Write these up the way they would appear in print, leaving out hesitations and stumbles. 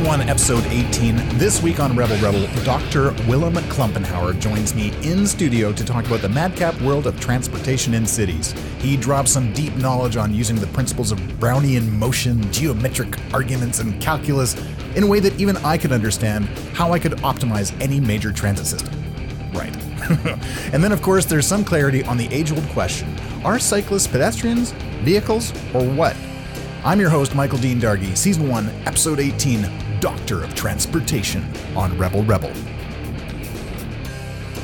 Season 1, Episode 18. This week on Rebel Rebel, Dr. Willem Klumpenhouwer joins me in studio to talk about the madcap world of transportation in cities. He drops some deep knowledge on using the principles of Brownian motion, geometric arguments, and calculus in a way that even I could understand how I could optimize any major transit system. Right. And then, of course, there's some clarity on the age-old question, are cyclists pedestrians, vehicles, or what? I'm your host, Michael Dean Dargie, Season 1, Episode 18, Doctor of Transportation on Rebel Rebel.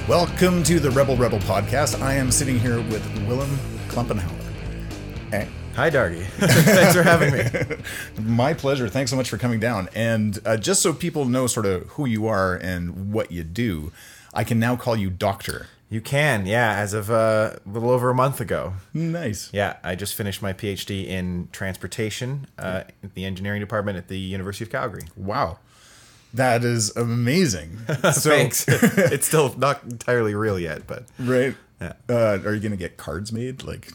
Welcome to the Rebel Rebel podcast. I am sitting here with Willem Klumpenhouwer. Hey. Hi, Dargie. Thanks for having me. My pleasure. Thanks so much for coming down. And just so people know sort of who you are and what you do, I can now call you Doctor. You can, yeah, as of a little over a month ago. Nice. Yeah, I just finished my PhD in transportation at the engineering department at the University of Calgary. Wow. That is amazing. Thanks. It's still not entirely real yet, but... Right. Yeah. Are you going to get cards made? Like,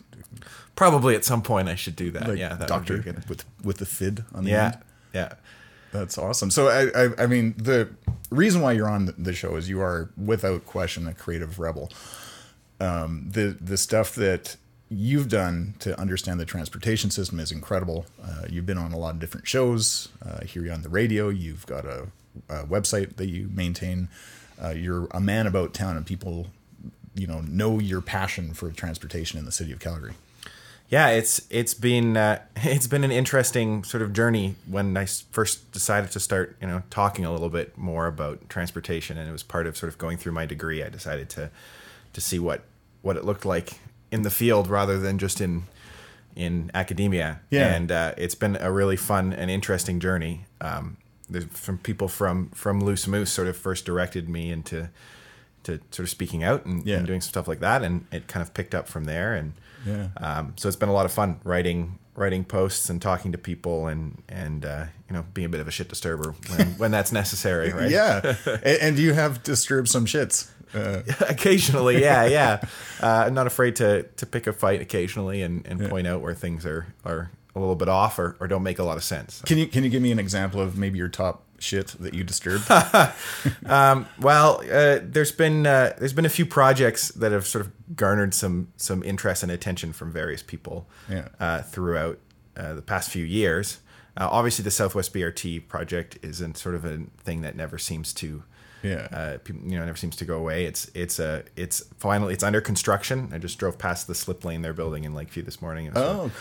probably at some point I should do that. Like, yeah, that Doctor would be good. With the FID on the end? Yeah. That's awesome. So, I mean, the reason why you're on the show is you are, without question, a creative rebel. The stuff that you've done to understand the transportation system is incredible. You've been on a lot of different shows. I hear you on the radio. You've got a website that you maintain. You're a man about town, and people, you know your passion for transportation in the city of Calgary. Yeah, it's been an interesting sort of journey. When I first decided to start, talking a little bit more about transportation, and it was part of sort of going through my degree, I decided to see what it looked like in the field rather than just in academia. Yeah. And it's been a really fun and interesting journey. There's some people from Loose Moose sort of first directed me into sort of speaking out and doing some stuff like that, and it kind of picked up from there. And so it's been a lot of fun writing posts and talking to people and being a bit of a shit disturber when that's necessary, right? Yeah. And you have disturbed some shits. Occasionally, yeah. I'm not afraid to pick a fight occasionally and point out where things are a little bit off or don't make a lot of sense. Can you give me an example of maybe your top shit that you disturbed? There's been a few projects that have sort of garnered some interest and attention from various people throughout the past few years. Obviously, the Southwest BRT project isn't sort of a thing that never seems to go away. It's finally under construction. I just drove past the slip lane they're building in Lakeview this morning. Cool.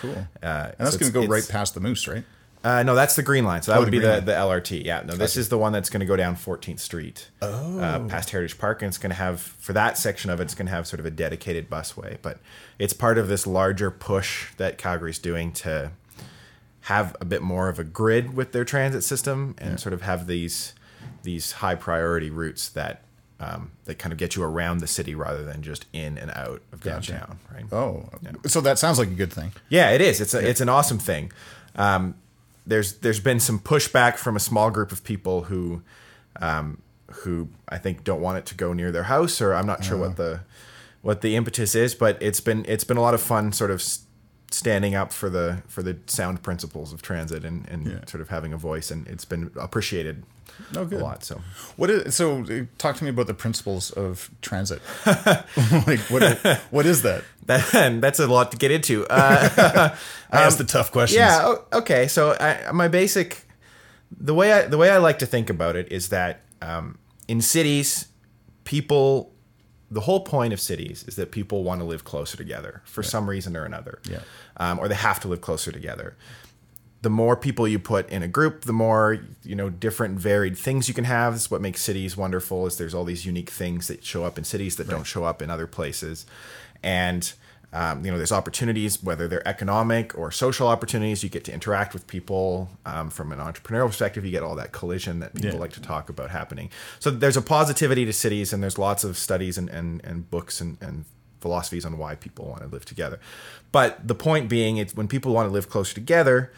And that's going to go right past the Moose, right? No, that's the Green Line. So that would be the LRT. Yeah, no, this is the one that's going to go down 14th Street past Heritage Park. And it's going to have, for that section of it, it's going to have sort of a dedicated busway. But it's part of this larger push that Calgary's doing to have a bit more of a grid with their transit system and sort of have these high priority routes that kind of get you around the city rather than just in and out of downtown. Gotcha. Right? Oh, yeah. So that sounds like a good thing. Yeah, it is. It's an awesome thing. There's been some pushback from a small group of people who I think don't want it to go near their house, or I'm not sure what the impetus is, but it's been a lot of fun sort of standing up for the sound principles of transit and sort of having a voice, and it's been appreciated a lot. So talk to me about the principles of transit. Like what is that? That's a lot to get into. I asked the tough questions. Yeah. Okay. So the way I like to think about it is that in cities, the whole point of cities is that people want to live closer together for some reason or another, or they have to live closer together. The more people you put in a group, the more, different varied things you can have. This is what makes cities wonderful, is there's all these unique things that show up in cities that don't show up in other places. And, there's opportunities, whether they're economic or social opportunities. You get to interact with people from an entrepreneurial perspective. You get all that collision that people like to talk about happening. So there's a positivity to cities, and there's lots of studies and books and philosophies on why people want to live together. But the point being, it's when people want to live closer together,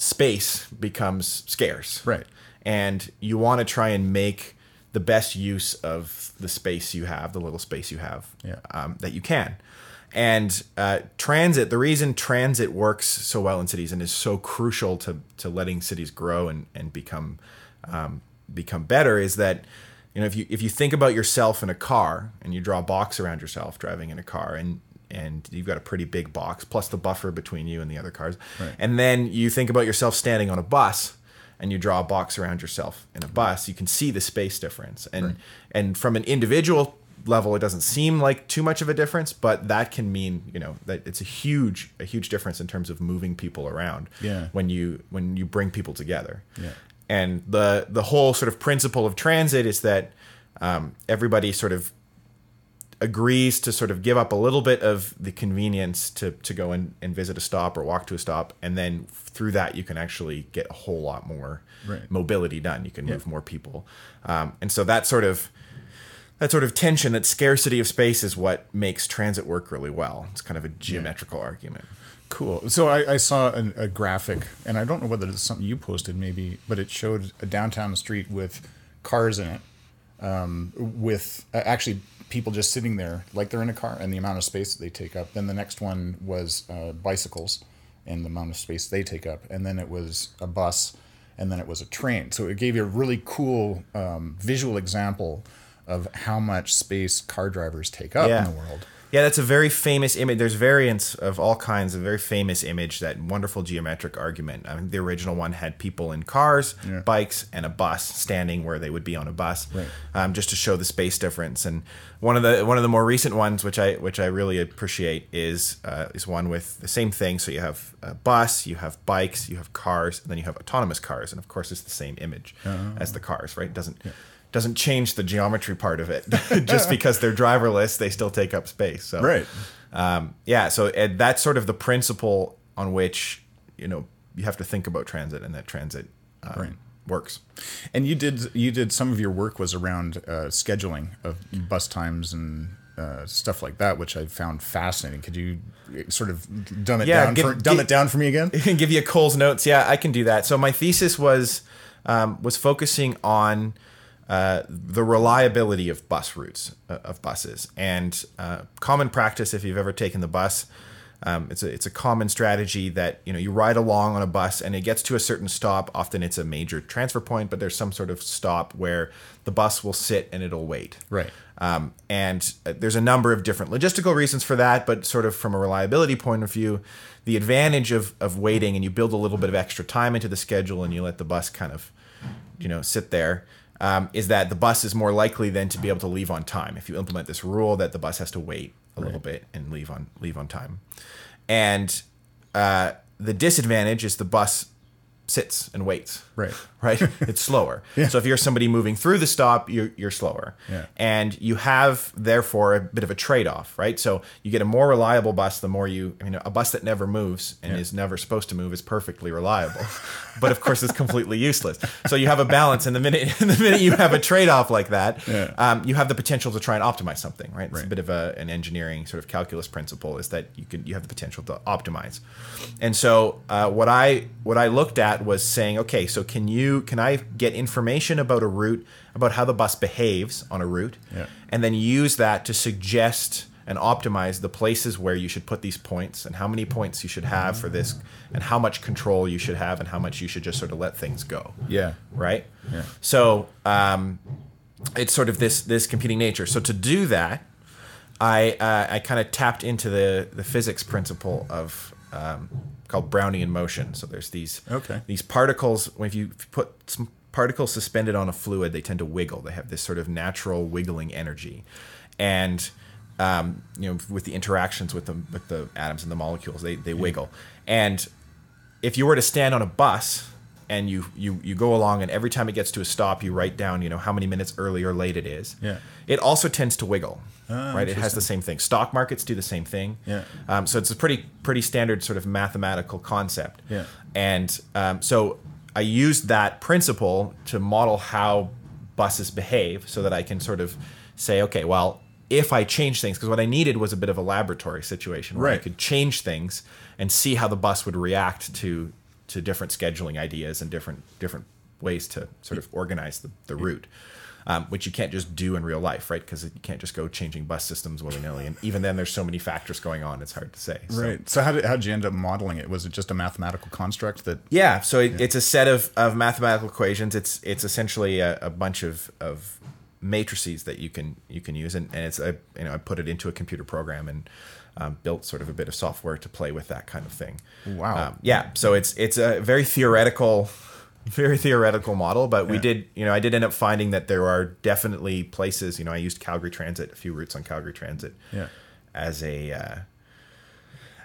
space becomes scarce, right? And you want to try and make the best use of the space you have, the little space you have, that you can. And transit, the reason transit works so well in cities and is so crucial to letting cities grow and become become better is that, you know, if you think about yourself in a car and you draw a box around yourself driving in a car, and you've got a pretty big box plus the buffer between you and the other cars. Right. And then you think about yourself standing on a bus and you draw a box around yourself in a bus, you can see the space difference. And, right. and from an individual level, it doesn't seem like too much of a difference, but that can mean, you know, that it's a huge difference in terms of moving people around when you bring people together. Yeah. And the whole sort of principle of transit is that everybody sort of agrees to sort of give up a little bit of the convenience to go in and visit a stop or walk to a stop, and then through that you can actually get a whole lot more mobility done. You can move more people, and so that sort of tension, that scarcity of space, is what makes transit work really well. It's kind of a geometrical argument. Cool. So I saw a graphic, and I don't know whether it's something you posted maybe, but it showed a downtown street with cars in it, with actually people just sitting there like they're in a car, and the amount of space that they take up. Then the next one was bicycles and the amount of space they take up. And then it was a bus, and then it was a train. So it gave you a really cool visual example of how much space car drivers take up in the world. Yeah, that's a very famous image. There's variants of all kinds, a very famous image, that wonderful geometric argument. I mean, the original one had people in cars, bikes, and a bus standing where they would be on a bus, just to show the space difference. And one of the more recent ones, which I really appreciate, is one with the same thing. So you have a bus, you have bikes, you have cars, and then you have autonomous cars. And of course, it's the same image as the cars, right? It doesn't change the geometry part of it. Just because they're driverless, they still take up space. So, so that's sort of the principle on which, you know, you have to think about transit, and that transit works. And you did some of your work was around scheduling of bus times and stuff like that, which I found fascinating. Could you sort of dumb it down for me again? Give you Cole's notes. Yeah, I can do that. So my thesis was focusing on the reliability of bus routes, of buses. And common practice, if you've ever taken the bus, it's a common strategy that, you know, you ride along on a bus and it gets to a certain stop. Often it's a major transfer point, but there's some sort of stop where the bus will sit and it'll wait. Right. And there's a number of different logistical reasons for that, but sort of from a reliability point of view, the advantage of waiting, and you build a little bit of extra time into the schedule and you let the bus kind of, you know, sit there, is that the bus is more likely then to be able to leave on time if you implement this rule that the bus has to wait a little bit and leave on time. And the disadvantage is the bus sits and waits. Right. It's slower. So if you're somebody moving through the stop, you're slower. Yeah. And you have therefore a bit of a trade-off, right? So you get a more reliable bus the more a bus that never moves and is never supposed to move is perfectly reliable. But of course, it's completely useless. So you have a balance, and the minute you have a trade-off like that, you have the potential to try and optimize something, right? It's a bit of an engineering sort of calculus principle, is that you have the potential to optimize. And so what I looked at was saying, okay, so can I get information about a route, about how the bus behaves on a route, and then use that to suggest and optimize the places where you should put these points, and how many points you should have for this, and how much control you should have, and how much you should just sort of let things go. Yeah. Right? Yeah. So it's sort of this competing nature. So to do that, I kind of tapped into the physics principle of called Brownian motion. So there's these particles. If you put some particles suspended on a fluid, they tend to wiggle. They have this sort of natural wiggling energy. And you know, with the interactions with the atoms and the molecules, they wiggle. And if you were to stand on a bus and you go along, and every time it gets to a stop, you write down, you know, how many minutes early or late it is. Yeah. It also tends to wiggle, right? It has the same thing. Stock markets do the same thing. Yeah. So it's a pretty standard sort of mathematical concept. Yeah. And so I used that principle to model how buses behave, so that I can sort of say, okay, well, if I change things, because what I needed was a bit of a laboratory situation where I could change things and see how the bus would react to different scheduling ideas and different ways to sort of organize the route. which you can't just do in real life, right? Because you can't just go changing bus systems willy-nilly. And even then, there's so many factors going on, it's hard to say. So. Right. So how'd you end up modeling it? Was it just a mathematical construct that... Yeah. So it's a set of mathematical equations. It's essentially a bunch of matrices that you can use. And it's I put it into a computer program and built sort of a bit of software to play with that kind of thing. Wow. So it's a very theoretical model, but we did, I did end up finding that there are definitely places, I used Calgary Transit, a few routes on Calgary Transit as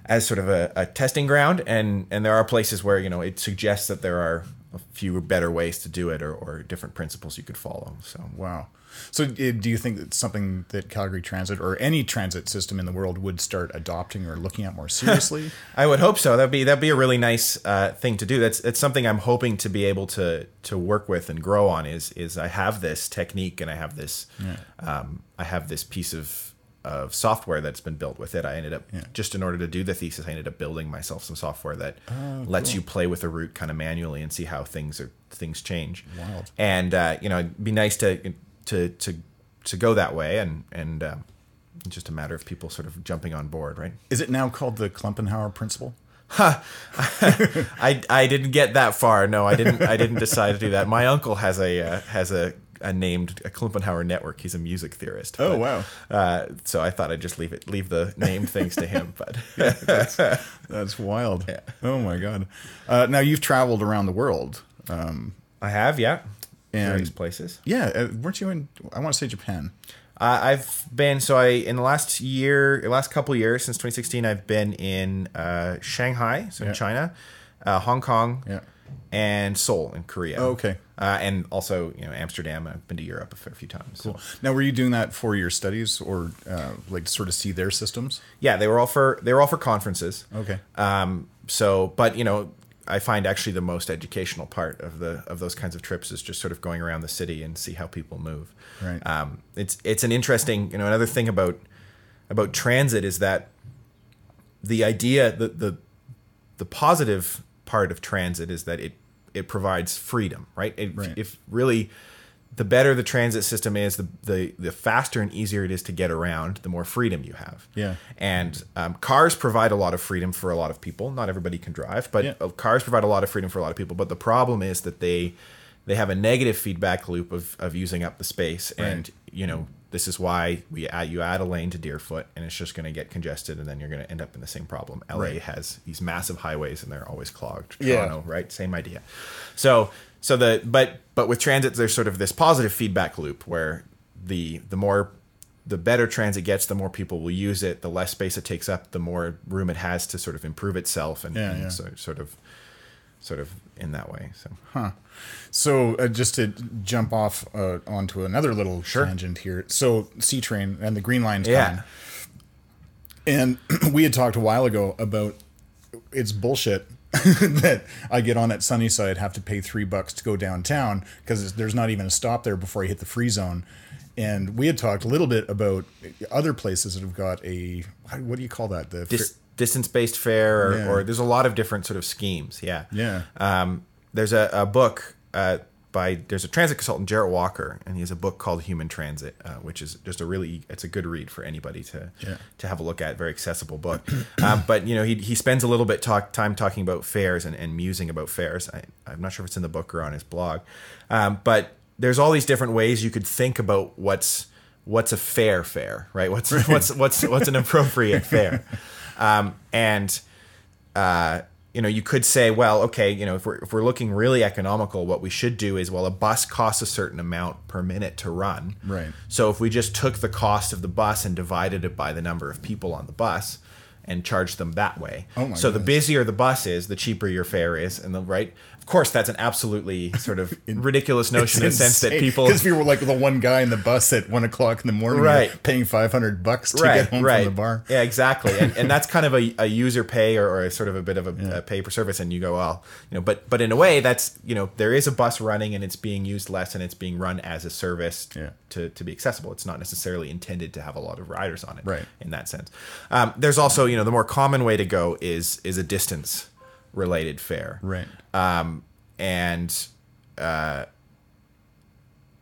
as sort of a testing ground. And there are places where, it suggests that there are a few better ways to do it or different principles you could follow. So, wow. So do you think that's something that Calgary Transit or any transit system in the world would start adopting or looking at more seriously? I would hope so. That'd be a really nice thing to do. It's something I'm hoping to be able to work with and grow on is I have this technique and I have this piece of software that's been built with it. I ended up just in order to do the thesis, I ended up building myself some software that lets you play with a route kind of manually and see how things change. Wild. And it'd be nice to go that way and just a matter of people sort of jumping on board, right? Is it now called the Klumpenhouwer principle? I didn't get that far. No, I didn't decide to do that. My uncle has a Klumpenhouwer Network. He's a music theorist. Oh, wow. So I thought I'd just leave the name things to him. But that's wild. Yeah. Oh my God. Now you've traveled around the world. I have, yeah. Various places. Yeah. Weren't you in, I want to say Japan. I've been, in the last couple years, since 2016, I've been in Shanghai, so in China, Hong Kong, and Seoul in Korea. Oh, okay. And also, Amsterdam. I've been to Europe a fair few times. Cool. So. Now, were you doing that for your studies or to sort of see their systems? Yeah, they were all for conferences. Okay. I find actually the most educational part of those kinds of trips is just sort of going around the city and see how people move. Right. It's an interesting, another thing about transit is that the idea, the positive part of transit is that it provides freedom, right? If really the better the transit system is, the faster and easier it is to get around, the more freedom you have. Yeah. And cars provide a lot of freedom for a lot of people. Not everybody can drive, but cars provide a lot of freedom for a lot of people. But the problem is that they have a negative feedback loop of using up the space. Right. And, this is why you add a lane to Deerfoot and it's just going to get congested and then you're going to end up in the same problem. LA has these massive highways and they're always clogged. Toronto, right? Same idea. But with transit, there's sort of this positive feedback loop where the better transit gets, the more people will use it, the less space it takes up, the more room it has to sort of improve itself and so, sort of in that way. So, just to jump off onto another little tangent here. So C-Train and the Green Line's coming. And we had talked a while ago about it's bullshit that I get on at Sunnyside, have to pay $3 to go downtown because there's not even a stop there before I hit the free zone. And we had talked a little bit about other places that have got a, what do you call that? The distance-based fare or there's a lot of different sort of schemes. Yeah. Yeah. There's a book there's a transit consultant, Jarrett Walker, and he has a book called Human Transit, which is just it's a good read for anybody to have a look at. Very accessible book. But, he spends a little bit time talking about fares and musing about fares. I'm not sure if it's in the book or on his blog. But there's all these different ways you could think about what's a fair fare, right? What's an appropriate fare? You could say, well, okay, if we're looking really economical, what we should do is, well, a bus costs a certain amount per minute to run. Right. So if we just took the cost of the bus and divided it by the number of people on the bus and charged them that way. Oh my goodness. The busier the bus is, the cheaper your fare is. Of course, that's an absolutely sort of ridiculous notion in the sense that people... Because we were like the one guy in the bus at 1 o'clock in the morning paying $500 to get home from the bar. Yeah, exactly. And that's kind of a user pay or a sort of a bit of a pay for service. And you go, well, but in a way that's, there is a bus running and it's being used less and it's being run as a service to be accessible. It's not necessarily intended to have a lot of riders on it in that sense. There's also, the more common way to go is a distance related fare. Right.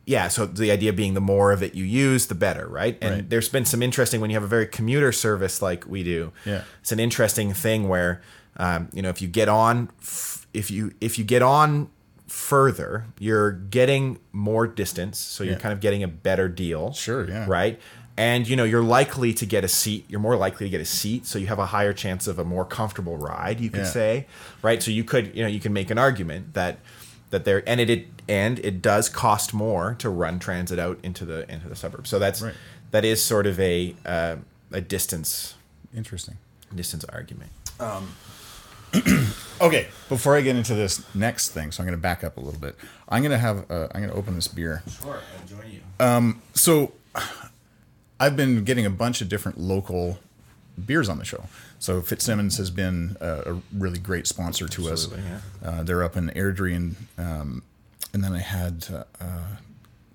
Yeah, so the idea being the more of it you use, the better, right? And there's been some interesting, when you have a very commuter service like we do, it's an interesting thing where, you know, if you get on, if you get on further, you're getting more distance, so you're kind of getting a better deal. Sure, yeah. Right? And, you know, you're likely to get a seat. You're more likely to get a seat, so you have a higher chance of a more comfortable ride, you could say, right? So you could, you know, you can make an argument that... It does cost more to run transit out into the suburbs. So that is sort of a distance. Interesting. Distance argument. Okay, before I get into this next thing, so I'm going to back up a little bit. I'm going to open this beer. Sure, I'll join you. So I've been getting a bunch of different local beers on the show. So Fitzsimmons has been a really great sponsor to us. Yeah. They're up in Airdrie, and then I had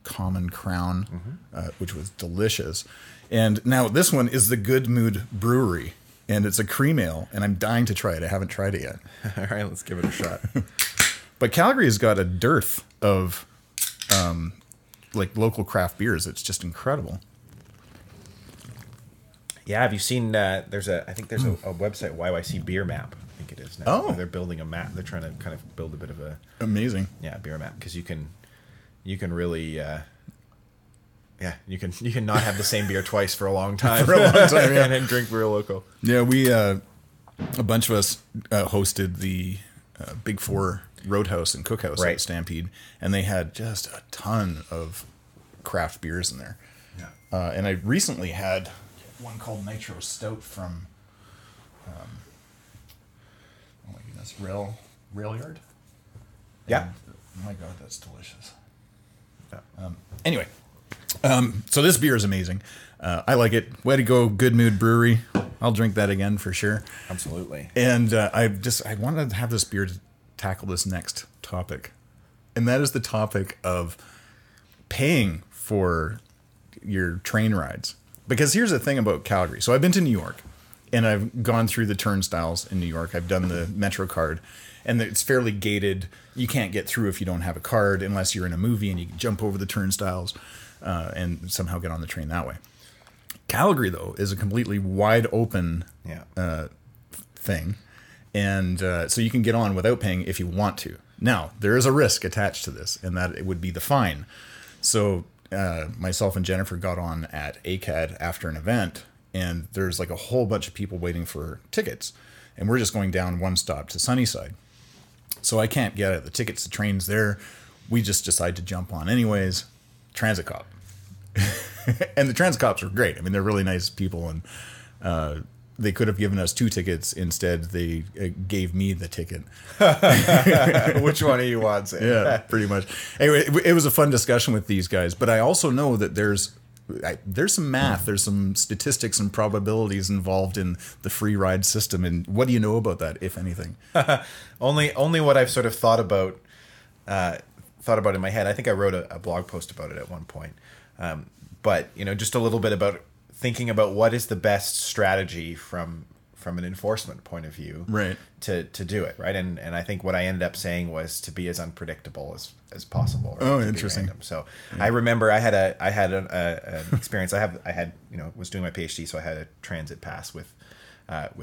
Common Crown, which was delicious. And now this one is the Good Mood Brewery, and it's a cream ale, and I'm dying to try it. I haven't tried it yet. All right, let's give it a shot. But Calgary has got a dearth of local craft beers. It's just incredible. Yeah, have you seen? I think there's a website, YYC Beer Map. I think it is now. Oh, they're building a map. They're trying to kind of build a bit of a amazing beer map, because you can really you can not have the same beer twice for a long time and then drink real local. Yeah, we a bunch of us hosted the Big Four Roadhouse and Cookhouse at Stampede, and they had just a ton of craft beers in there. Yeah, and I recently had one called Nitro Stout from Railyard. Yeah. Oh my God, that's delicious. Yeah. Anyway, so this beer is amazing. I like it. Way to go, Good Mood Brewery. I'll drink that again for sure. Absolutely. And I wanted to have this beer to tackle this next topic, and that is the topic of paying for your train rides. Because here's the thing about Calgary. So I've been to New York, and I've gone through the turnstiles in New York. I've done the MetroCard, and it's fairly gated. You can't get through if you don't have a card, unless you're in a movie and you jump over the turnstiles and somehow get on the train that way. Calgary, though, is a completely wide open thing. And so you can get on without paying if you want to. Now, there is a risk attached to this, and that it would be the fine. So... myself and Jennifer got on at ACAD after an event, and there's like a whole bunch of people waiting for tickets, and we're just going down one stop to Sunnyside. So I can't get at the tickets, the train's there. We just decide to jump on anyways. Transit cop. And the transit cops were great. I mean, they're really nice people, and they could have given us 2 tickets. Instead, they gave me the ticket. Which one do you want? Yeah, pretty much. Anyway, it was a fun discussion with these guys. But I also know that there's some math, there's some statistics and probabilities involved in the free ride system. And what do you know about that, if anything? Only what I've sort of thought about in my head. I think I wrote a blog post about it at one point. But you know, just a little bit about thinking about what is the best strategy from an enforcement point of view, right? To do it, right? And I think what I ended up saying was to be as unpredictable as possible. Right? Oh, to interesting. So yeah. I remember I had an experience. I was doing my PhD, so I had a transit pass with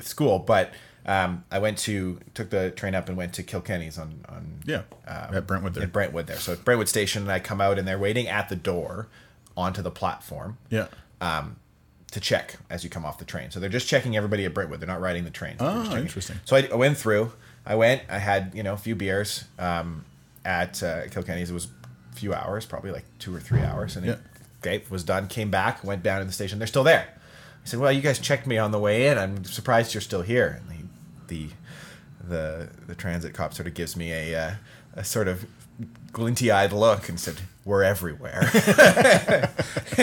school, but I took the train up and went to Kilkenny's at Brentwood there. At Brentwood there. So at Brentwood Station, and I come out and they're waiting at the door onto the platform. Yeah. To check as you come off the train. So they're just checking everybody at Brentwood. They're not riding the train. Oh, interesting. So I went through. I had, you know, a few beers at Kilkenny's. It was a few hours, probably like 2 or 3 hours. And it was done, came back, went down to the station. They're still there. I said, well, you guys checked me on the way in. I'm surprised you're still here. And the transit cop sort of gives me a sort of glinty-eyed look and said, "We're everywhere."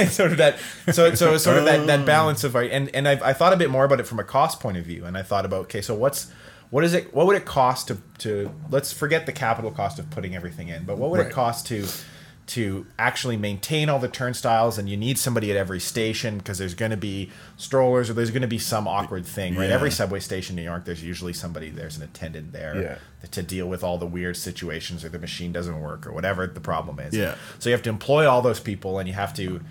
Sort of that. So it's sort of that balance of, and I thought a bit more about it from a cost point of view, and I thought about, okay, so what would it cost to let's forget the capital cost of putting everything in, but what would it cost to to actually maintain all the turnstiles, and you need somebody at every station because there's going to be strollers or there's going to be some awkward thing, right? Yeah. Every subway station in New York, there's usually somebody, there's an attendant there to deal with all the weird situations, or the machine doesn't work or whatever the problem is. Yeah. So you have to employ all those people, and you have to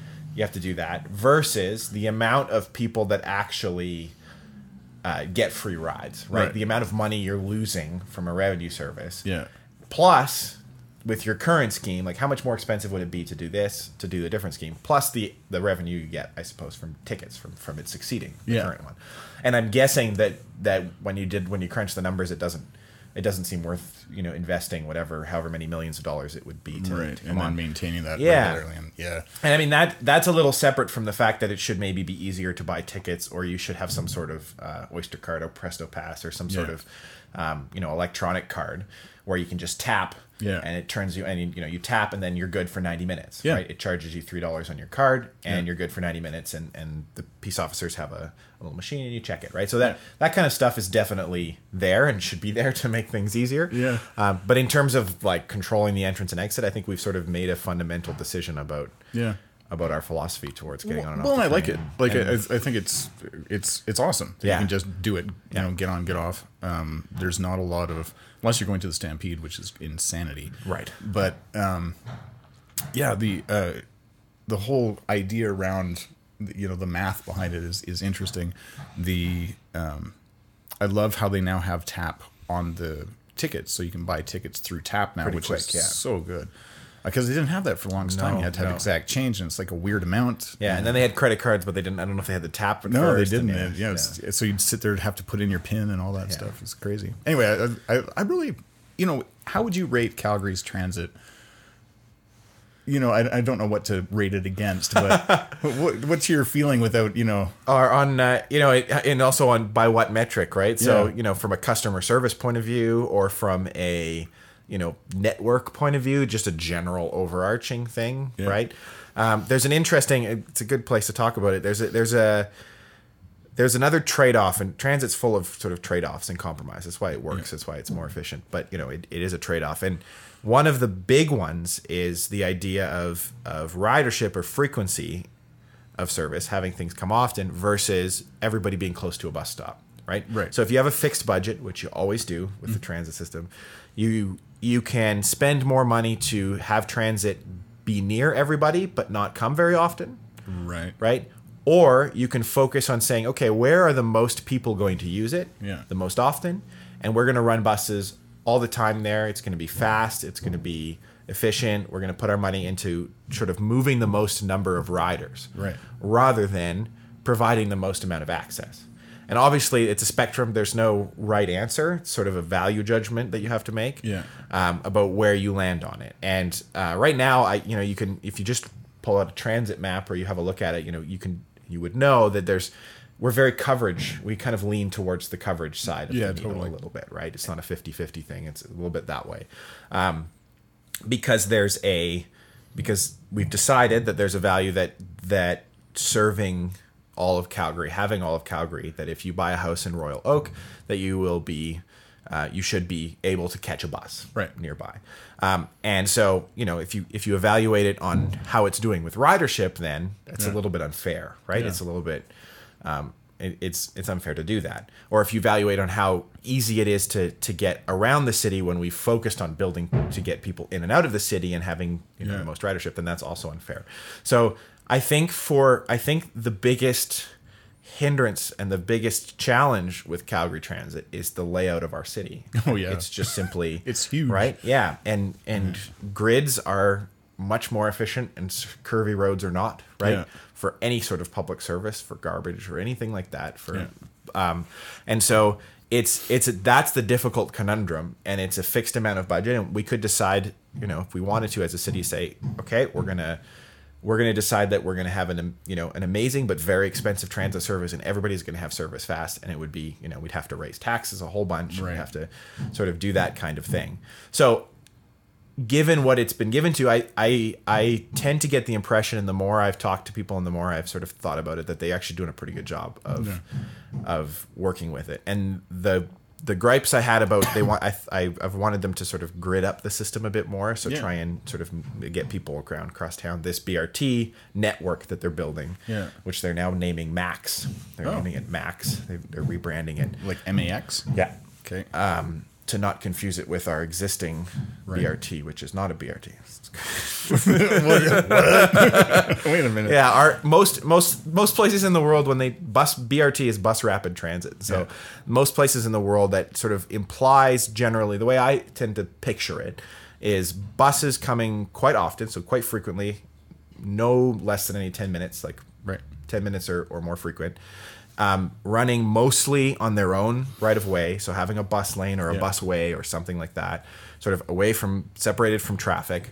do that versus the amount of people that actually get free rides, right? The amount of money you're losing from a revenue service. Yeah. Plus, with your current scheme, like how much more expensive would it be to do this, to do the different scheme, plus the revenue you get, I suppose, from tickets from it succeeding, the current one. And I'm guessing that when you crunch the numbers, it doesn't seem worth, investing however many millions of dollars it would be to come on. And then maintaining that regularly. And I mean that's a little separate from the fact that it should maybe be easier to buy tickets, or you should have some sort of Oyster card or Presto Pass or some sort of electronic card where you can just tap and it turns you, and you tap and then you're good for 90 minutes. Yeah. Right? It charges you $3 on your card and you're good for 90 minutes, and the peace officers have a little machine and you check it, right? So that kind of stuff is definitely there and should be there to make things easier. Yeah. But in terms of controlling the entrance and exit, I think we've sort of made a fundamental decision about our philosophy towards getting on and off. Well, I like it. I think it's awesome that you can just do it, get on, get off. There's not a lot of, unless you're going to the Stampede, which is insanity. Right. But the whole idea around, the math behind it is interesting. I love how they now have tap on the tickets, so you can buy tickets through tap now, which is so good. Because they didn't have that for the longest time. You had to have exact change, and it's like a weird amount. Yeah, and then they had credit cards, but they didn't. I don't know if they had the tap. No, they didn't. So you'd sit there and have to put in your PIN and all that stuff. It's crazy. Anyway, I really, how would you rate Calgary's transit? I don't know what to rate it against, but what's your feeling without, Or on, and also on by what metric, right? Yeah. So, from a customer service point of view, or from a network point of view, just a general overarching thing, right? There's an interesting, it's a good place to talk about it. There's another trade-off, and transit's full of sort of trade-offs and compromise. That's why it works. That's why it's more efficient. But, it is a trade-off. And one of the big ones is the idea of ridership or frequency of service, having things come often versus everybody being close to a bus stop, right? Right. So if you have a fixed budget, which you always do with the transit system, you can spend more money to have transit be near everybody but not come very often. Right. Right? Or you can focus on saying, okay, where are the most people going to use it the most often? And we're going to run buses all the time there. It's going to be fast. It's going to be efficient. We're going to put our money into sort of moving the most number of riders rather than providing the most amount of access. And obviously, it's a spectrum. There's no right answer. It's sort of a value judgment that you have to make about where you land on it. And right now, you can, if you just pull out a transit map or you have a look at it, you would know that we're very coverage. We kind of lean towards the coverage side of the needle a little bit, right? It's not a 50-50 thing. It's a little bit that way, because we've decided that there's a value that serving all of Calgary, having all of Calgary, that if you buy a house in Royal Oak, that you will be, you should be able to catch a bus nearby. And so, if you evaluate it on how it's doing with ridership, then it's a little bit unfair, right? Yeah. It's a little bit, it's unfair to do that. Or if you evaluate on how easy it is to get around the city when we focused on building to get people in and out of the city and having the most ridership, then that's also unfair. So I think the biggest hindrance and the biggest challenge with Calgary Transit is the layout of our city. Oh yeah. It's just simply it's huge. Right? Yeah. And grids are much more efficient, and curvy roads are not, right? Yeah. For any sort of public service, for garbage or anything like that, and so that's the difficult conundrum, and it's a fixed amount of budget, and we could decide, if we wanted to as a city, say, okay, we're going to decide that we're going to have an amazing but very expensive transit service, and everybody's going to have service fast, and it would be, we'd have to raise taxes a whole bunch. Right. We'd have to sort of do that kind of thing. So given what it's been given to, I tend to get the impression, and the more I've talked to people and the more I've sort of thought about it, that they're actually doing a pretty good job of working with it. And the the gripes I had about I've wanted them to sort of grid up the system a bit more. So try and sort of get people around cross town. This BRT network that they're building, which they're now naming MAX. They're naming it MAX. They're rebranding it like MAX. Yeah. Okay. To not confuse it with our existing BRT, which is not a BRT. Wait a minute. Yeah, our most places in the world when they BRT is bus rapid transit. So most places in the world that sort of implies generally the way I tend to picture it is buses coming quite often, so quite frequently, no less than any 10 minutes, like 10 minutes or more frequent. Running mostly on their own right of way, so having a bus lane or a busway or something like that, sort of away from, separated from traffic,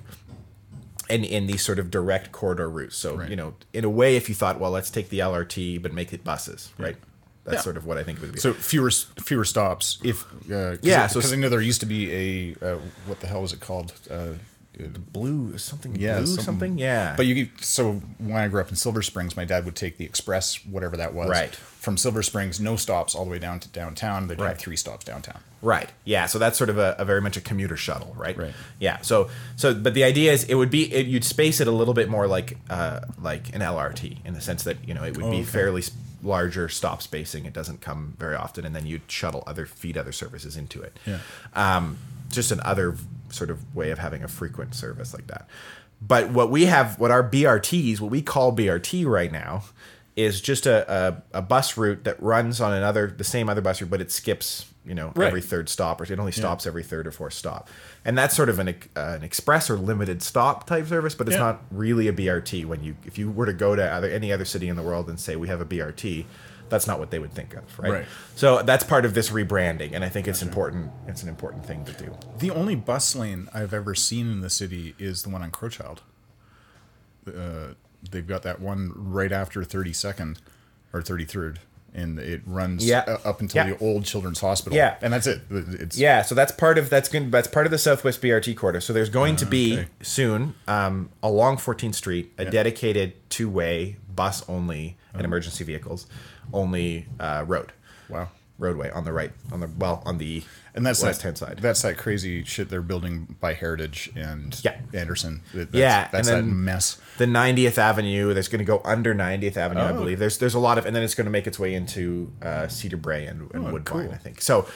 and in these sort of direct corridor routes. So you know, in a way, if you thought, well, let's take the LRT but make it buses, right? That's sort of what I think it would be. So fewer stops. If because I know there used to be a what the hell was it called? Blue something. Yeah. But when I grew up in Silver Springs, my dad would take the express, whatever that was, from Silver Springs, no stops all the way down to downtown. They'd have 3 stops downtown. Right. Yeah. So that's sort of a very much a commuter shuttle, right? Right. Yeah. So but the idea is you'd space it a little bit more like an LRT in the sense that you know it would be fairly larger stop spacing. It doesn't come very often, and then you'd shuttle other services into it. Yeah. Just an other sort of way of having a frequent service like that. But what we call BRT right now is just a bus route that runs on the same other bus route, but it skips, you know, every third stop, or it only stops every third or fourth stop. And that's sort of an express or limited stop type service, but it's not really a BRT. If you were to go to any other city in the world and say, we have a BRT, that's not what they would think of, right? So that's part of this rebranding, and I think it's important. It's an important thing to do. The only bus lane I've ever seen in the city is the one on Crowchild. They've got that one right after 32nd or 33rd, and it runs up until the old Children's Hospital. Yeah, and that's it. So that's part of the Southwest BRT corridor. So there's going to be soon along 14th Street a dedicated two-way bus only and emergency vehicles only roadway on the right, and that's west hand side. That's that crazy shit they're building by Heritage and Anderson. That's that mess. The 90th Avenue, that's going to go under 90th Avenue, I believe. There's a lot of, and then it's going to make its way into Cedar Bray and Woodbine, I think. So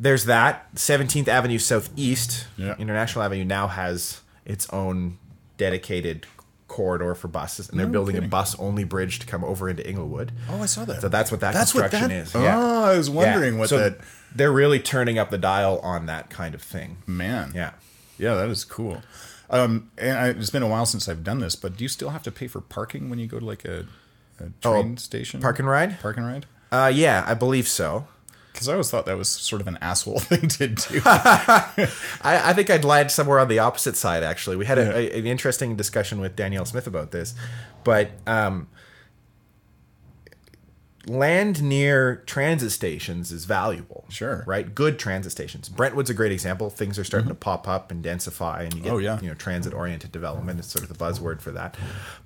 there's that. 17th Avenue Southeast, International Avenue now has its own dedicated corridor for buses, and they're building a bus-only bridge to come over into Inglewood. Oh, I saw that. So that's what construction is. Oh, yeah. I was wondering what that... They're really turning up the dial on that kind of thing. Man. Yeah. Yeah, that is cool. It's been a while since I've done this, but do you still have to pay for parking when you go to like a train station? Park and ride? Park and ride? Yeah, I believe so. Because I always thought that was sort of an asshole thing to do. I think I'd land somewhere on the opposite side, actually. We had an interesting discussion with Danielle Smith about this. But land near transit stations is valuable. Sure. Right? Good transit stations. Brentwood's a great example. Things are starting to pop up and densify, and you get transit-oriented development. It's sort of the buzzword for that.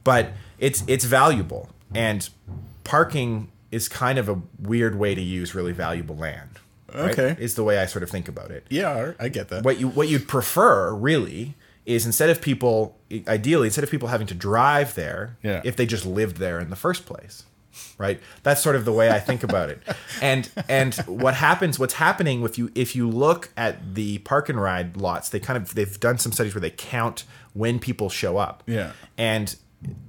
But it's valuable. And parking is kind of a weird way to use really valuable land. Right? Okay. Is the way I sort of think about it. Yeah, I get that. What you'd prefer, really, is instead of people having to drive there, if they just lived there in the first place. Right? That's sort of the way I think about it. And what's happening if you look at the park and ride lots, they've done some studies where they count when people show up. Yeah. And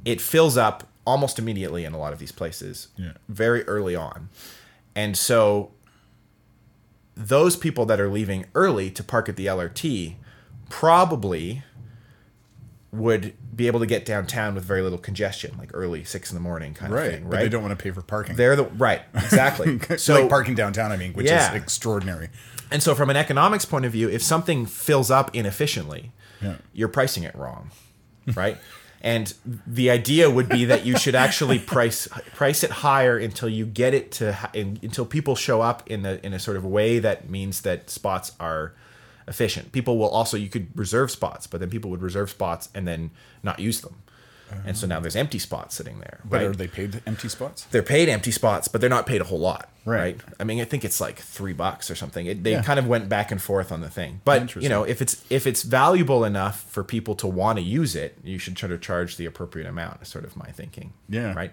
it fills up almost immediately in a lot of these places, very early on. And so those people that are leaving early to park at the LRT probably would be able to get downtown with very little congestion, like early 6 a.m. kind of thing. Right. But they don't want to pay for parking. Right. Exactly. So like parking downtown, I mean, which is extraordinary. And so from an economics point of view, if something fills up inefficiently, you're pricing it wrong. Right. And the idea would be that you should actually price it higher until you get it until people show up in a sort of way that means that spots are efficient. You could reserve spots, but then people would reserve spots and then not use them. And so now there's empty spots sitting there. But right? Are they paid empty spots? They're paid empty spots, but they're not paid a whole lot. Right. I mean, I think it's like $3 or something. They kind of went back and forth on the thing. But, you know, if it's valuable enough for people to want to use it, you should try to charge the appropriate amount is sort of my thinking. Yeah. Right.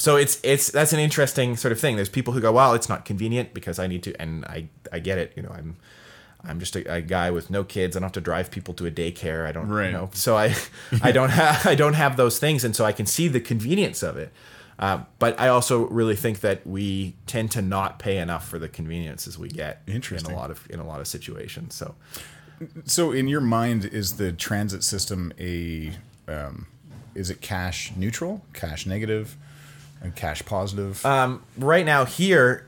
So that's an interesting sort of thing. There's people who go, well, it's not convenient because I need to. And I get it. You know, I'm just a guy with no kids. I don't have to drive people to a daycare. I don't know. So I don't have those things. And so I can see the convenience of it. But I also really think that we tend to not pay enough for the conveniences we get in a lot of situations. So in your mind, is the transit system is it cash neutral, cash negative, and cash positive? Right now here,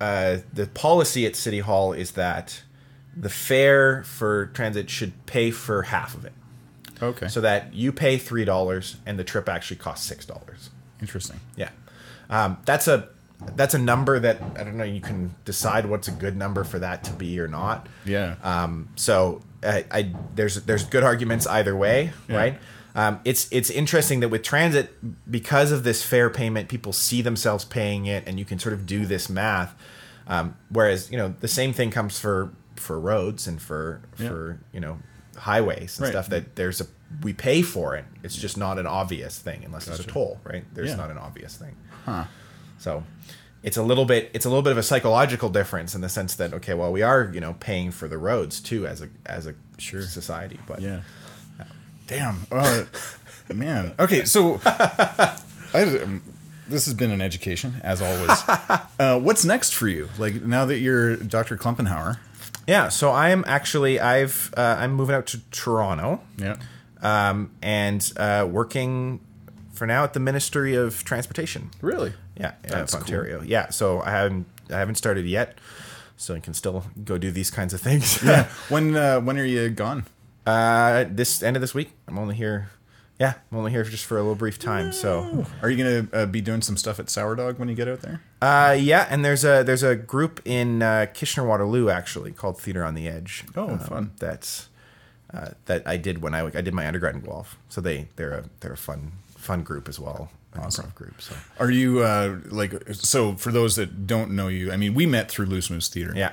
the policy at City Hall is that the fare for transit should pay for half of it. Okay. So that you pay $3 and the trip actually costs $6. Interesting. Yeah. That's a number that, I don't know, you can decide what's a good number for that to be or not. Yeah. So there's good arguments either way, right? It's interesting that with transit, because of this fare payment, people see themselves paying it, and you can sort of do this math. Whereas, you know, the same thing comes for roads and for you know, highways and stuff that we pay for it. It's just not an obvious thing unless there's a toll, right? There's not an obvious thing. Huh. So it's a little bit of a psychological difference in the sense that, okay, well, we are, you know, paying for the roads too as a society, but yeah. Damn. Man. Okay, so this has been an education, as always. What's next for you? Like, now that you're Dr. Klumpenhouwer. Yeah, so I'm moving out to Toronto. Yeah. And working for now at the Ministry of Transportation. Really? Yeah. That's Ontario. Cool. Yeah, so I haven't started yet, so I can still go do these kinds of things. Yeah. When are you gone? This end of this week. I'm only here just for a little brief time. So are you going to be doing some stuff at Sour Dog when you get out there? Yeah. And there's a group in, Kitchener-Waterloo actually called Theatre on the Edge. Oh, fun. That's, that I did when I did my undergrad in Guelph. So they're a fun group as well. Awesome group. So are you, so for those that don't know you, I mean, we met through Loose Moose Theatre. Yeah.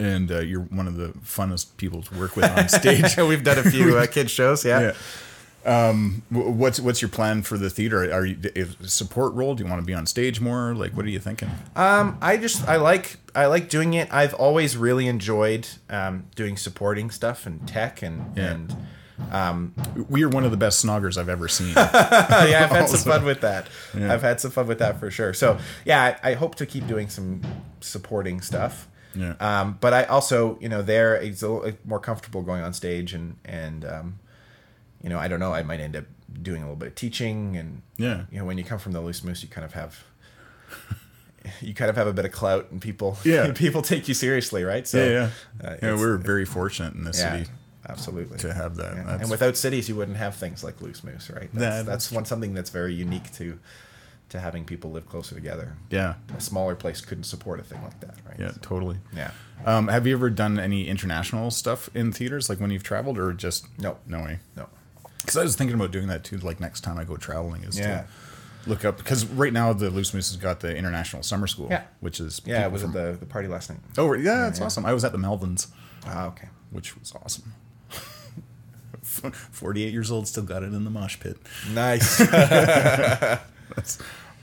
And you're one of the funnest people to work with on stage. We've done a few kids shows, yeah. What's your plan for the theater? Are you a support role? Do you want to be on stage more? Like, what are you thinking? I like doing it. I've always really enjoyed doing supporting stuff and tech and. We are one of the best snoggers I've ever seen. Yeah, I've had some fun with that. Yeah. I've had some fun with that for sure. So yeah, I hope to keep doing some supporting stuff. Yeah. But I also, you know, it's a little more comfortable going on stage and you know, I don't know, I might end up doing a little bit of teaching and, you know, when you come from the Loose Moose, you kind of have, a bit of clout and people take you seriously. Right. So, we're very fortunate in this city. Absolutely. To have that. Yeah. And without cities, you wouldn't have things like Loose Moose, right? That's something that's very unique to having people live closer together. Yeah. A smaller place couldn't support a thing like that, right? Yeah, so, totally. Yeah. Have you ever done any international stuff in theaters, like when you've traveled, or just... No. No way? No. Because I was thinking about doing that, too, like next time I go traveling to look up... Because right now the Loose Moose has got the International Summer School, which is... Yeah, I was at the party last night. Oh, yeah, that's awesome. I was at the Melvins. Ah, okay. Which was awesome. 48 years old, still got it in the mosh pit. Nice. That's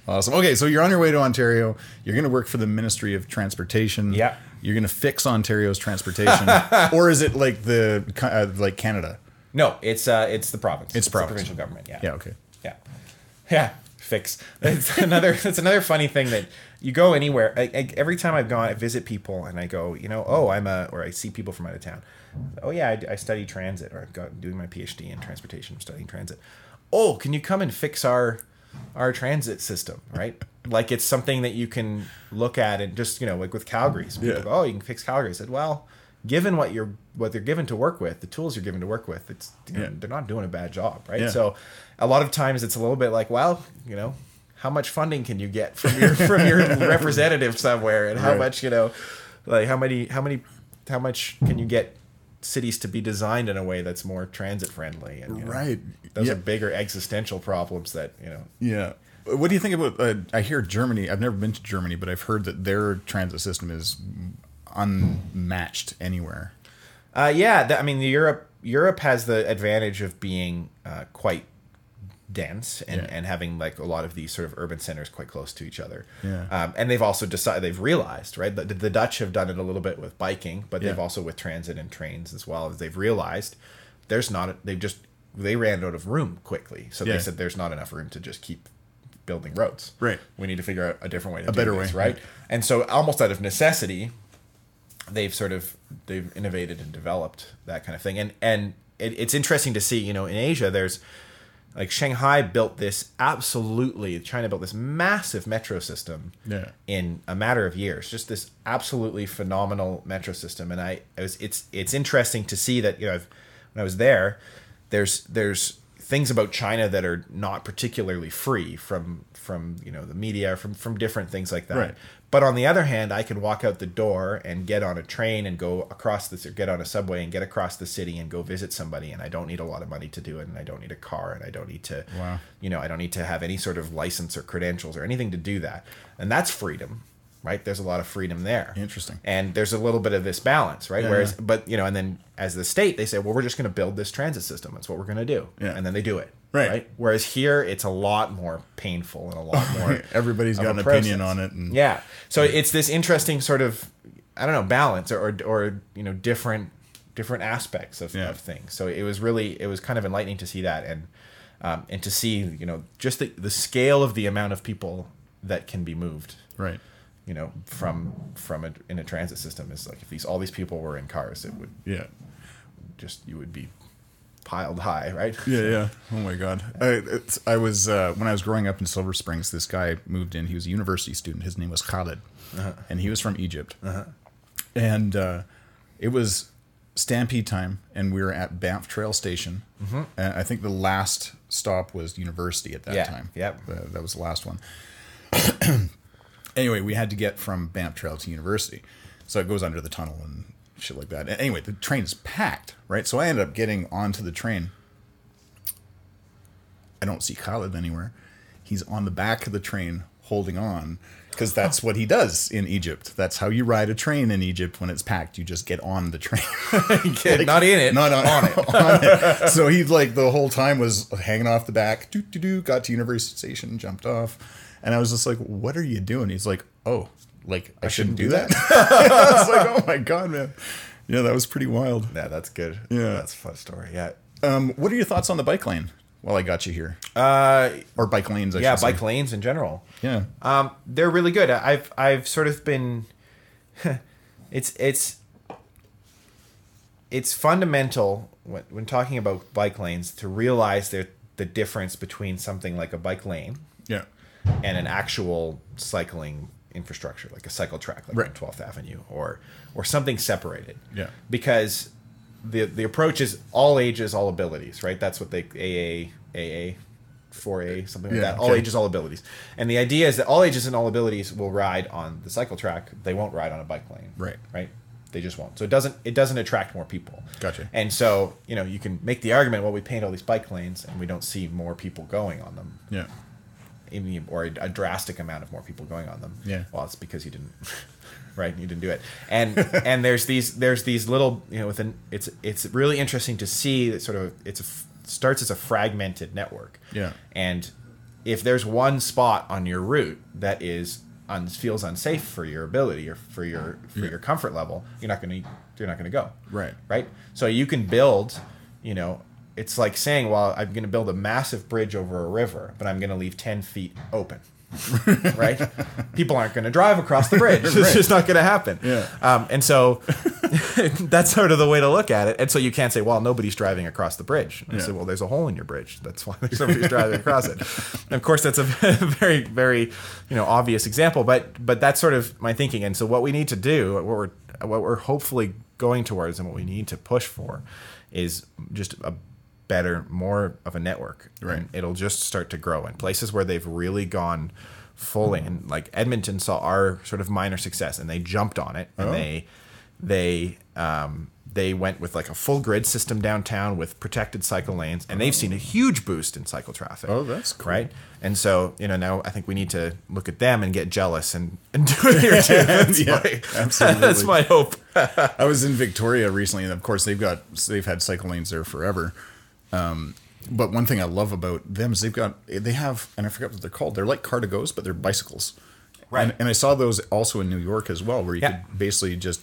awesome. Okay, so you're on your way to Ontario. You're going to work for the Ministry of Transportation. Yeah. You're going to fix Ontario's transportation. Or is it like like Canada? No, it's the province. It's province. The provincial government, yeah. Yeah, okay. Yeah. Yeah, fix. It's another funny thing that you go anywhere. Every time I've gone, I visit people and I go, you know, or I see people from out of town. Oh, yeah, I study transit, or I've got doing my PhD in transportation, studying transit. Oh, can you come and fix our transit system, right? Like it's something that you can look at and just, you know, like with Calgary. So people go, oh, you can fix Calgary. I said, well, given what they're given to work with, the tools you're given to work with, it's, you know, they're not doing a bad job, right? Yeah. So a lot of times it's a little bit like, well, you know, how much funding can you get from your representative somewhere, and how much, you know, like how much can you get cities to be designed in a way that's more transit friendly. And, right. Those are bigger existential problems that, you know. Yeah. What do you think about, I hear Germany, I've never been to Germany, but I've heard that their transit system is unmatched anywhere. The Europe has the advantage of being quite dense and having like a lot of these sort of urban centers quite close to each other. Yeah. And they've also realized, right, the Dutch have done it a little bit with biking, but they've also with transit and trains as well, as they've realized they ran out of room quickly. So they said there's not enough room to just keep building roads. Right. We need to figure out a different way to do this. A better way. Right. And so almost out of necessity, they've innovated and developed that kind of thing. And it's interesting to see, you know, in Asia, there's like Shanghai China built this massive metro system in a matter of years, just this absolutely phenomenal metro system. And it's interesting to see that, you know, when I was there, there's things about China that are not particularly free from you know, the media, from different things like that. Right. But on the other hand, I can walk out the door and get on a train and go across this, or get on a subway and get across the city and go visit somebody, and I don't need a lot of money to do it, and I don't need a car, and I don't need to, you know, I don't need to have any sort of license or credentials or anything to do that. And that's freedom, right? There's a lot of freedom there. Interesting. And there's a little bit of this balance, right? Yeah, but you know, and then as the state, they say, well, we're just going to build this transit system. That's what we're going to do. Yeah. And then they do it. Right. Whereas here, it's a lot more painful and a lot more. Everybody's got an opinion on it. And, yeah. So it's this interesting sort of, I don't know, balance or you know, different aspects of things. So it was kind of enlightening to see that and to see, you know, just the scale of the amount of people that can be moved. Right. You know, in a transit system is like, if all these people were in cars, it would you would be piled high, right? Yeah. Oh my God. I was when I was growing up in Silver Springs, this guy moved in. He was a university student. His name was Khalid, and he was from Egypt. And it was stampede time, and we were at Banff Trail Station. And I think the last stop was University at that time. Yep. That was the last one. Anyway, we had to get from Banff Trail to University. So it goes under the tunnel and shit like that. Anyway, the train's packed, right? So I ended up getting onto the train. I don't see Khalid anywhere. He's on the back of the train holding on, because that's what he does in Egypt. That's how you ride a train in Egypt when it's packed. You just get on the train. Not on it. So he, like, the whole time was hanging off the back, got to University Station, jumped off. And I was just like, what are you doing? He's like, oh, like, I shouldn't do that? I was like, oh my God, man. Yeah, that was pretty wild. Yeah, that's good. Yeah. That's a fun story. Yeah. What are your thoughts on the bike lane while I got you here? Or bike lanes, I should say. Yeah, bike lanes in general. Yeah. They're really good. I've sort of been... It's fundamental when talking about bike lanes to realize the difference between something like a bike lane... Yeah. And an actual cycling infrastructure, like a cycle track, like on 12th Avenue, or something separated. Yeah. Because the approach is all ages, all abilities, right? That's what they AA 4A, something like that. All ages, all abilities. And the idea is that all ages and all abilities will ride on the cycle track. They won't ride on a bike lane. Right. Right. They just won't. So it doesn't attract more people. Gotcha. And so, you know, you can make the argument, well, we paint all these bike lanes and we don't see more people going on them. Yeah. Or a drastic amount of more people going on them. Yeah. Well, it's because you didn't, right? You didn't do it. And there's these little, you know, it's really interesting to see that sort of starts as a fragmented network. Yeah. And if there's one spot on your route that feels unsafe for your ability or for your comfort level, you're not going to go. Right. Right. So you can build, you know. It's like saying, well, I'm going to build a massive bridge over a river, but I'm going to leave 10 feet open, right? People aren't going to drive across the bridge. It's just not going to happen. Yeah. And so that's sort of the way to look at it. And so you can't say, well, nobody's driving across the bridge. And I say, well, there's a hole in your bridge. That's why somebody's driving across it. And of course, that's a very, very, you know, obvious example, but that's sort of my thinking. And so what we need to do, what we're hopefully going towards and what we need to push for is just a better, more of a network, right? And it'll just start to grow in places where they've really gone full in. Like Edmonton saw our sort of minor success, and they jumped on it, and they They went with like a full grid system downtown with protected cycle lanes, and they've seen a huge boost in cycle traffic. Oh, that's cool. Right? And so, you know, now I think we need to look at them and get jealous and do it here too. Absolutely. That's my hope. I was in Victoria recently, and of course they've had cycle lanes there forever. But one thing I love about them is they have, and I forgot what they're called. They're like car-to-go's, but they're bicycles. Right. And I saw those also in New York as well, where you could basically just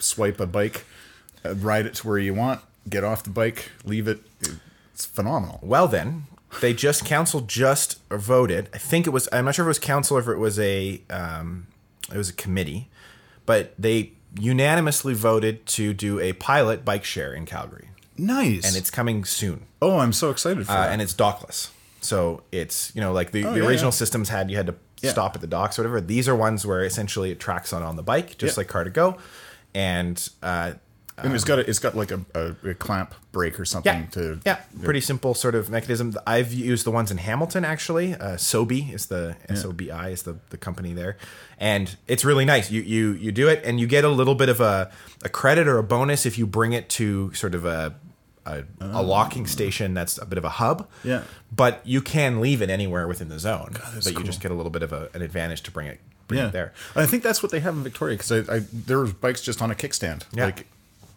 swipe a bike, ride it to where you want, get off the bike, leave it. It's phenomenal. Well, then they just voted. I think it was. I'm not sure if it was council or if it was a committee, but they unanimously voted to do a pilot bike share in Calgary. Nice. And it's coming soon. Oh, I'm so excited for that. And it's dockless. So it's, you know, like the original systems had, you had to stop at the docks or whatever. These are ones where essentially it tracks on the bike, just like Car2Go. And it's got like a clamp brake or something. Pretty simple sort of mechanism. I've used the ones in Hamilton, actually. Sobi is the SOBI is the company there. And it's really nice. You do it and you get a little bit of a credit or a bonus if you bring it to sort of a locking station that's a bit of a hub. Yeah. But you can leave it anywhere within the zone. God, that's cool. You just get a little bit of an advantage to bring it there. I think that's what they have in Victoria, because there were bikes just on a kickstand. Yeah.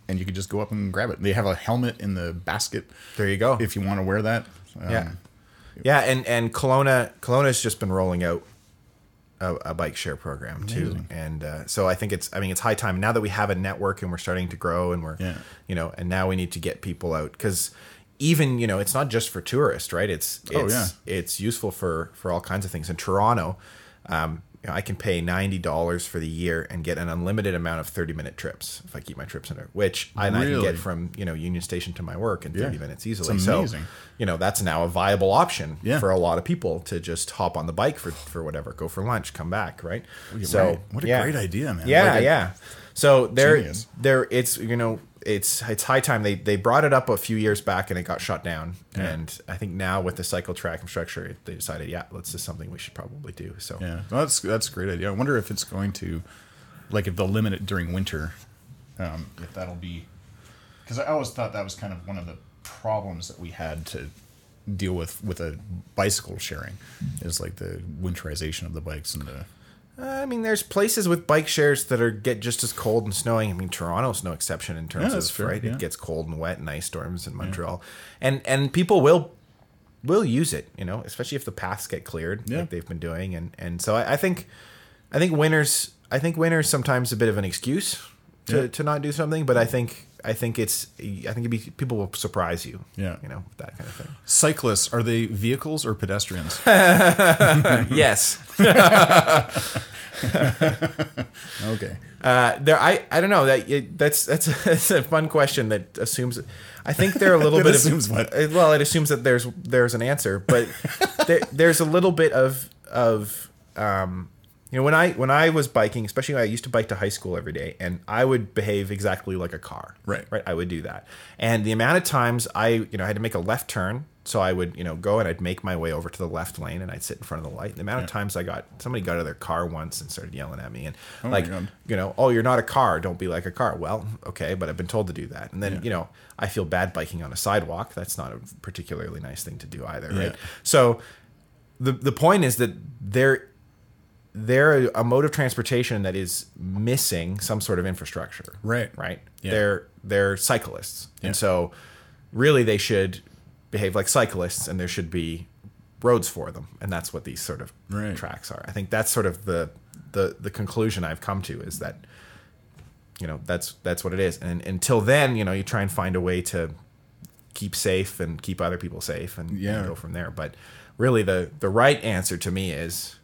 And you could just go up and grab it. They have a helmet in the basket. There you go. If you want to wear that. And Kelowna's just been rolling out a bike share program too. And so I think it's high time now that we have a network and we're starting to grow and we're, you know, and now we need to get people out, because even, you know, it's not just for tourists, right? It's useful for all kinds of things. In Toronto, you know, I can pay $90 for the year and get an unlimited amount of 30-minute trips if I keep my trips under, which I can get from, you know, Union Station to my work in 30 minutes easily. It's amazing. So, you know, that's now a viable option for a lot of people to just hop on the bike for whatever, go for lunch, come back, right? What a great idea, man. Yeah, So there, it's, you know, it's high time. They brought it up a few years back and it got shot down. Yeah. And I think now with the cycle track and structure, they decided, let's do something we should probably do. So well, that's a great idea. I wonder if it's going to, like, if they'll limit it during winter, if that'll be, because I always thought that was kind of one of the problems that we had to deal with a bicycle sharing, is like the winterization of the bikes and the. I mean, there's places with bike shares that get just as cold and snowing. I mean, Toronto's no exception in terms of fair, right. Yeah. It gets cold and wet and ice storms in Montreal, and people will use it. You know, especially if the paths get cleared, like they've been doing. And so I think winter's sometimes a bit of an excuse to not do something. But I think people will surprise you. Yeah, you know, that kind of thing. Cyclists, are they vehicles or pedestrians? Yes. Okay. There. I don't know. That's a fun question that assumes. I think there are a little bit assumes of. What? Well, it assumes that there's an answer, but there's a little bit of. You know, when I was biking, especially when I used to bike to high school every day, and I would behave exactly like a car. Right. I would do that. And the amount of times I had to make a left turn, so I would, you know, go and I'd make my way over to the left lane and I'd sit in front of the light. The amount of times somebody got out of their car once and started yelling at me and you're not a car, don't be like a car. Well, okay, but I've been told to do that. And then, you know, I feel bad biking on a sidewalk. That's not a particularly nice thing to do either, right? So the point is that they're a mode of transportation that is missing some sort of infrastructure. Right. Yeah. They're cyclists. Yeah. And so really they should behave like cyclists, and there should be roads for them. And that's what these sort of tracks are. I think that's sort of the conclusion I've come to, is that, you know, that's what it is. And until then, you know, you try and find a way to keep safe and keep other people safe and go from there. But really the right answer to me is,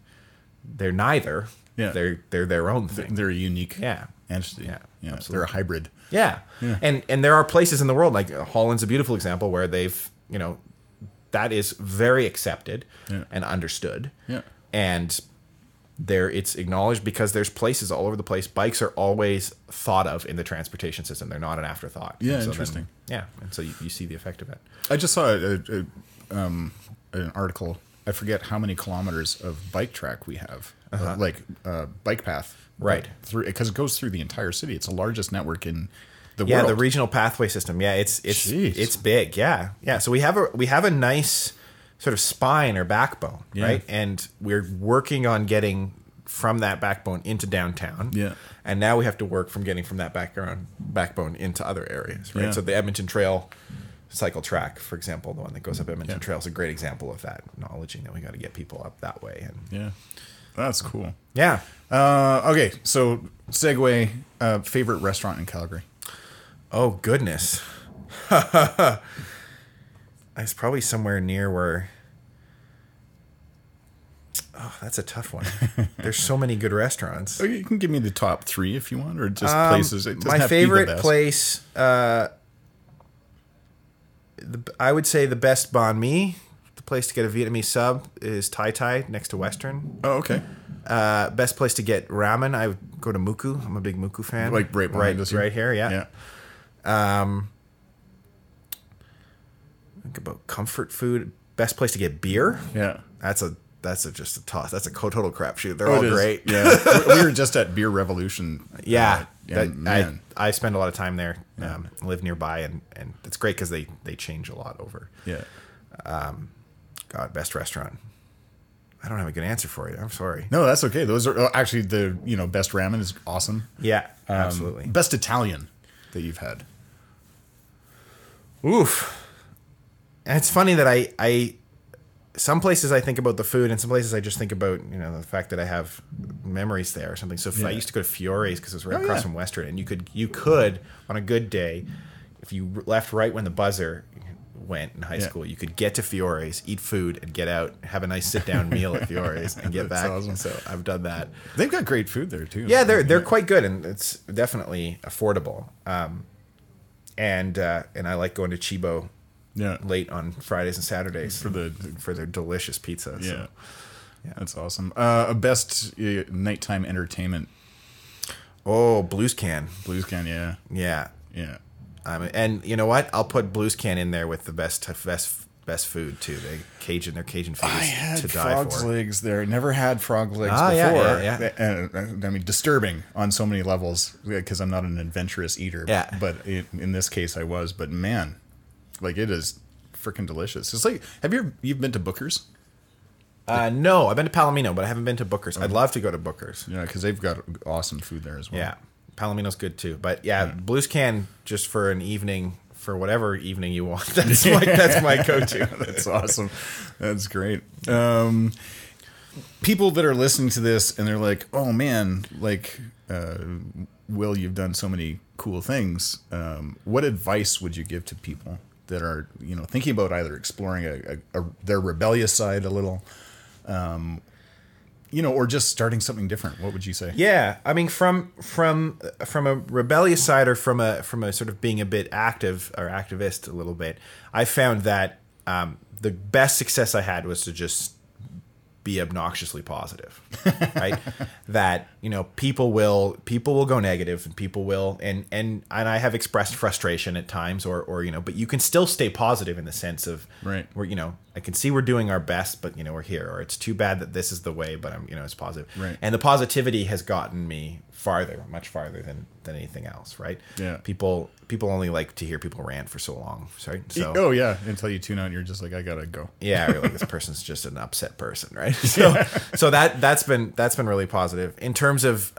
they're neither. Yeah. They're their own thing. They're a unique entity. Yeah. Yeah. They're a hybrid. Yeah. Yeah. And there are places in the world, like Holland's a beautiful example, where they've, you know, that is very accepted and understood. Yeah. And it's acknowledged, because there's places all over the place. Bikes are always thought of in the transportation system. They're not an afterthought. Yeah, so interesting. And so you see the effect of it. I just saw an article I forget how many kilometers of bike track we have, bike path. Right. Through, because it goes through the entire city. It's the largest network in the world. Yeah, the regional pathway system. Yeah, it's big. Yeah. Yeah. So we have a nice sort of spine or backbone, right? And we're working on getting from that backbone into downtown. Yeah. And now we have to work from getting from that backbone into other areas, right? Yeah. So the Edmonton Trail cycle track, for example, the one that goes up Edmonton Trail is a great example of that, acknowledging that we got to get people up that way. And that's cool. Yeah. Okay, so segue, favorite restaurant in Calgary? Oh, goodness. It's probably somewhere near where... Oh, that's a tough one. There's so many good restaurants. Oh, you can give me the top three if you want, or just places. It my favorite place... I would say the best banh mi, the place to get a Vietnamese sub, is Tai Tai next to Western. Oh, okay. Best place to get ramen, I would go to Muku. I'm a big Muku fan. Like right here, yeah. Think about comfort food. Best place to get beer. Yeah, that's just a toss. That's a total crapshoot. They're all great. Yeah, we were just at Beer Revolution. Yeah. I spend a lot of time there, live nearby, and it's great because they change a lot over. Yeah. God, best restaurant. I don't have a good answer for you. I'm sorry. No, that's okay. Those are actually the, best ramen is awesome. Yeah, absolutely. Best Italian that you've had. Oof. And it's funny that I some places I think about the food, and some places I just think about, the fact that I have memories there or something. So I used to go to Fiore's because it was right across from Western, and you could on a good day, if you left right when the buzzer went in high school, you could get to Fiore's, eat food, and get out, have a nice sit down meal at Fiore's, and get back. Awesome. So I've done that. They've got great food there too. Yeah, they're quite good, and it's definitely affordable. And I like going to Chibo. Yeah, late on Fridays and Saturdays for their delicious pizza. So. Yeah, that's awesome. Best nighttime entertainment. Oh, Blues Can, yeah. And you know what? I'll put Blues Can in there with the best food too. Their Cajun food is to die for. I had frog legs there. Never had frog legs before. Yeah. And, I mean, disturbing on so many levels because I'm not an adventurous eater. Yeah. But in this case, I was. But man. Like, it is freaking delicious. It's like, have you you've been to Booker's? No, I've been to Palomino, but I haven't been to Booker's. I'd love to go to Booker's. Yeah, because they've got awesome food there as well. Yeah, Palomino's good too. But Blues Can just for an evening, for whatever evening you want. That's that's my go-to. That's awesome. That's great. People that are listening to this and they're like, oh man, Will, you've done so many cool things. What advice would you give to people that are, thinking about either exploring their rebellious side a little, or just starting something different? What would you say? Yeah, I mean, from a rebellious side or from a sort of being a bit active or activist a little bit, I found that the best success I had was to just be obnoxiously positive, right? That, people will go negative and people will, and I have expressed frustration at times or but you can still stay positive in the sense of where, I can see we're doing our best, but we're here, or it's too bad that this is the way, but I'm, it's positive. Right. And the positivity has gotten me much farther than anything else. Right. Yeah. People only like to hear people rant for so long. Right? So, until you tune out and you're just like, I gotta go. Yeah. Really, this person's just an upset person. Right. So, so that's been really positive in terms of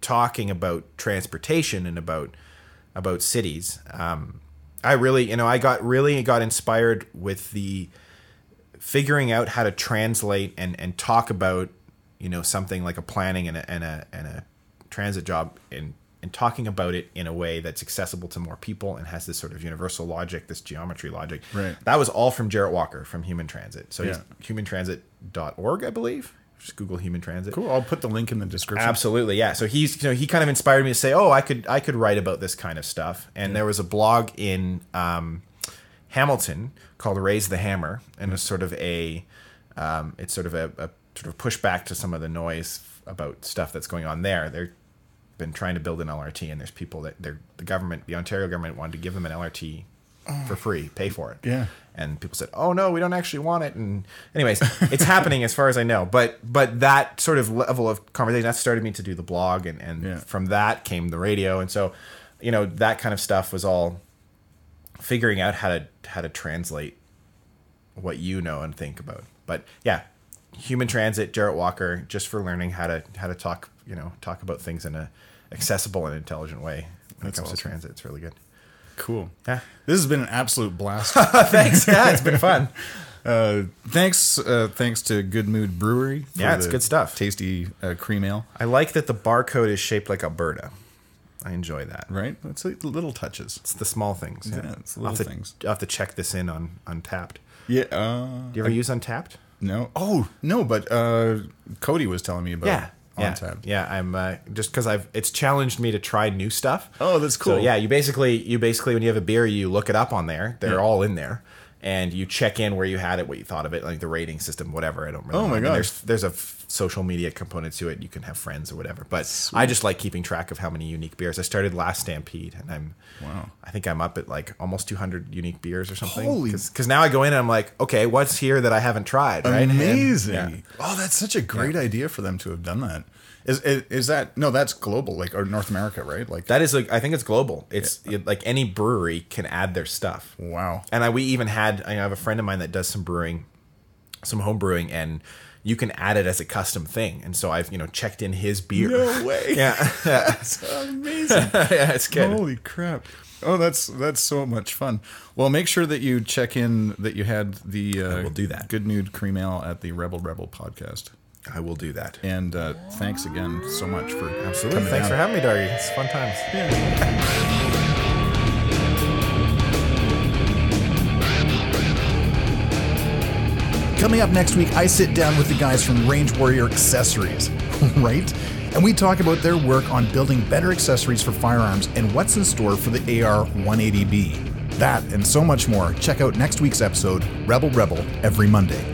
talking about transportation and about cities. I really, I got inspired with the figuring out how to translate and talk about, something like a planning and a transit job and talking about it in a way that's accessible to more people and has this sort of universal logic, this geometry logic. Right. That was all from Jarrett Walker from Human Transit. So he's humantransit.org, I believe. Just Google Human Transit. Cool. I'll put the link in the description. Absolutely. Yeah. So he's, he kind of inspired me to say, oh, I could write about this kind of stuff. And there was a blog in Hamilton called Raise the Hammer. And it's sort of a pushback to some of the noise about stuff that's going on there. They've been trying to build an LRT, and there's people that the government, the Ontario government, wanted to give them an LRT for free. Pay for it. Yeah. And people said, oh, no, we don't actually want it. And anyways, it's happening as far as I know. But that sort of level of conversation, that started me to do the blog. And yeah. from that came the radio. And so, you know, that kind of stuff was all figuring out how to translate what you know and think about. But, yeah, Human Transit, Jarrett Walker, just for learning how to talk, you know, talk about things in a accessible and intelligent way when it comes awesome. To transit. It's really good. Cool. Yeah. This has been an absolute blast. Thanks. Yeah, it's been fun. Thanks to Good Mood Brewery. For yeah, it's good stuff. Tasty cream ale. I like that the barcode is shaped like Alberta. I enjoy that. Right? It's like little touches. It's the small things. Yeah, yeah it's little things. I'll have to check this in on Untappd. Yeah. Do you ever use Untappd? No. Oh, no, but Cody was telling me about it. Yeah, I'm just because it's challenged me to try new stuff. Oh, that's cool. So, yeah, you basically when you have a beer, you look it up on there. They're all in there, and you check in where you had it, what you thought of it, like the rating system, whatever. I don't really. Oh my gosh. There's a social media component to it. You can have friends or whatever, but sweet. I just like keeping track of how many unique beers. I started last Stampede, and I think I'm up at like almost 200 unique beers or something. Holy! Because now I go in and I'm like, okay, what's here that I haven't tried? Right? Amazing! And, yeah. Oh, that's such a great idea for them to have done that. Is that no? That's global, like or North America, right? Like that is like I think it's global. It's like any brewery can add their stuff. Wow! And we even had I have a friend of mine that does some brewing, some home brewing, and. You can add it as a custom thing. And so I've, checked in his beer. No way. Yeah. That's amazing. Yeah, it's good. Holy crap. Oh, that's so much fun. Well, make sure that you check in that you had the we'll do that. Good Nude Cream Ale at the Rebel podcast. I will do that. And thanks again so much for absolutely. Coming thanks down. For having me, Dargie. It's fun times. Yeah. Coming up next week, I sit down with the guys from Range Warrior Accessories, right? And we talk about their work on building better accessories for firearms and what's in store for the AR-180B. That and so much more. Check out next week's episode, Rebel every Monday.